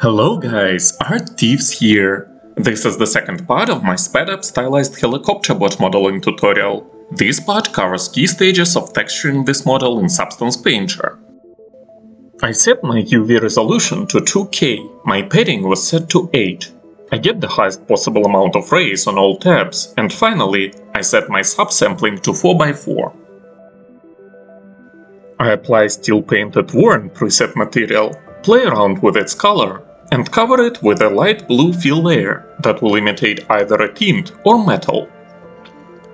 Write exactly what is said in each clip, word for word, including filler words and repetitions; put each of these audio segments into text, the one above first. Hello guys, Art Thieves here! This is the second part of my sped up stylized helicopter bot modeling tutorial. This part covers key stages of texturing this model in Substance Painter. I set my U V resolution to two K, my padding was set to eight. I get the highest possible amount of rays on all tabs, and finally, I set my subsampling to four by four. I apply Steel Painted Warren preset material, play around with its color, and cover it with a light blue fill layer that will imitate either a tint or metal.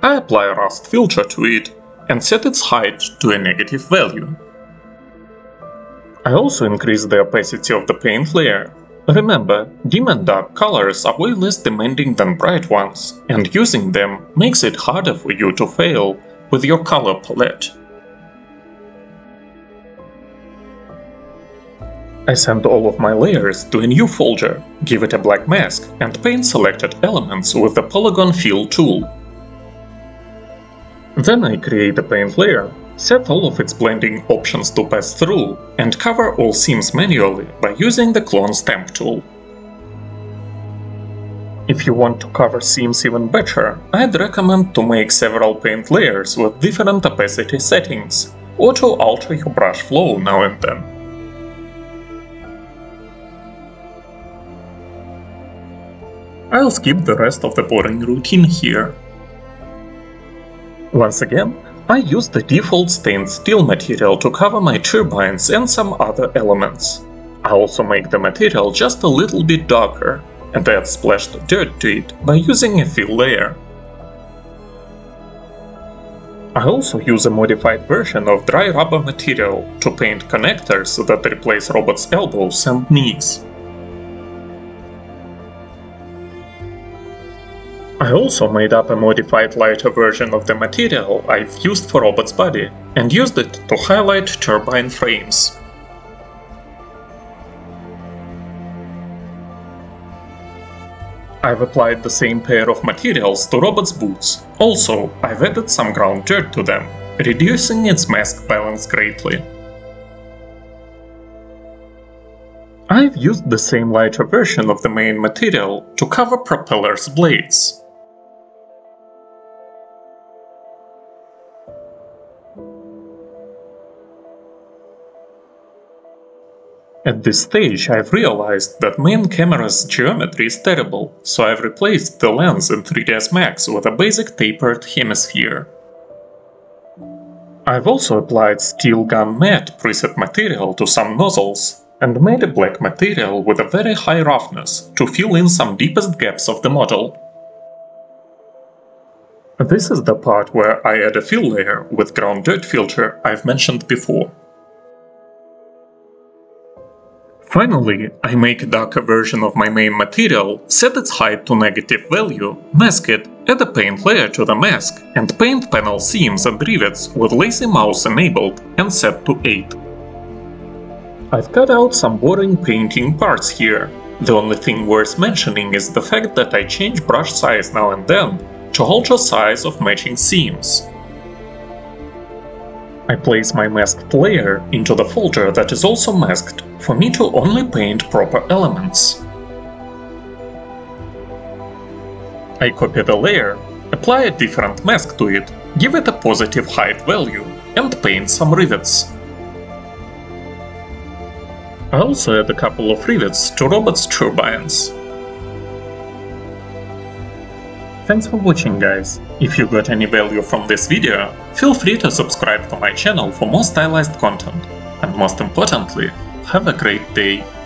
I apply a rust filter to it and set its height to a negative value. I also increase the opacity of the paint layer. Remember, dim and dark colors are way less demanding than bright ones, and using them makes it harder for you to fail with your color palette. I send all of my layers to a new folder, give it a black mask, and paint selected elements with the Polygon Fill tool. Then I create a paint layer, set all of its blending options to pass through, and cover all seams manually by using the Clone Stamp tool. If you want to cover seams even better, I'd recommend to make several paint layers with different opacity settings, or to alter your brush flow now and then. I'll skip the rest of the boring routine here. Once again, I use the default stained steel material to cover my turbines and some other elements. I also make the material just a little bit darker and add splashed dirt to it by using a fill layer. I also use a modified version of dry rubber material to paint connectors that replace robots' elbows and knees. I also made up a modified lighter version of the material I've used for robot's body and used it to highlight turbine frames. I've applied the same pair of materials to robot's boots. Also, I've added some ground dirt to them, reducing its mask balance greatly. I've used the same lighter version of the main material to cover propeller's blades. At this stage, I've realized that main camera's geometry is terrible, so I've replaced the lens in three D S Max with a basic tapered hemisphere. I've also applied SteelGun Matte preset material to some nozzles and made a black material with a very high roughness to fill in some deepest gaps of the model. This is the part where I add a fill layer with ground dirt filter I've mentioned before. Finally, I make a darker version of my main material, set its height to negative value, mask it, add a paint layer to the mask, and paint panel seams and rivets with lazy mouse enabled and set to eight. I've cut out some boring painting parts here. The only thing worth mentioning is the fact that I change brush size now and then to alter size of matching seams. I place my masked layer into the folder that is also masked, for me to only paint proper elements. I copy the layer, apply a different mask to it, give it a positive height value, and paint some rivets. I also add a couple of rivets to robots' turbines. Thanks for watching, guys! If you got any value from this video, feel free to subscribe to my channel for more stylized content. And most importantly, have a great day!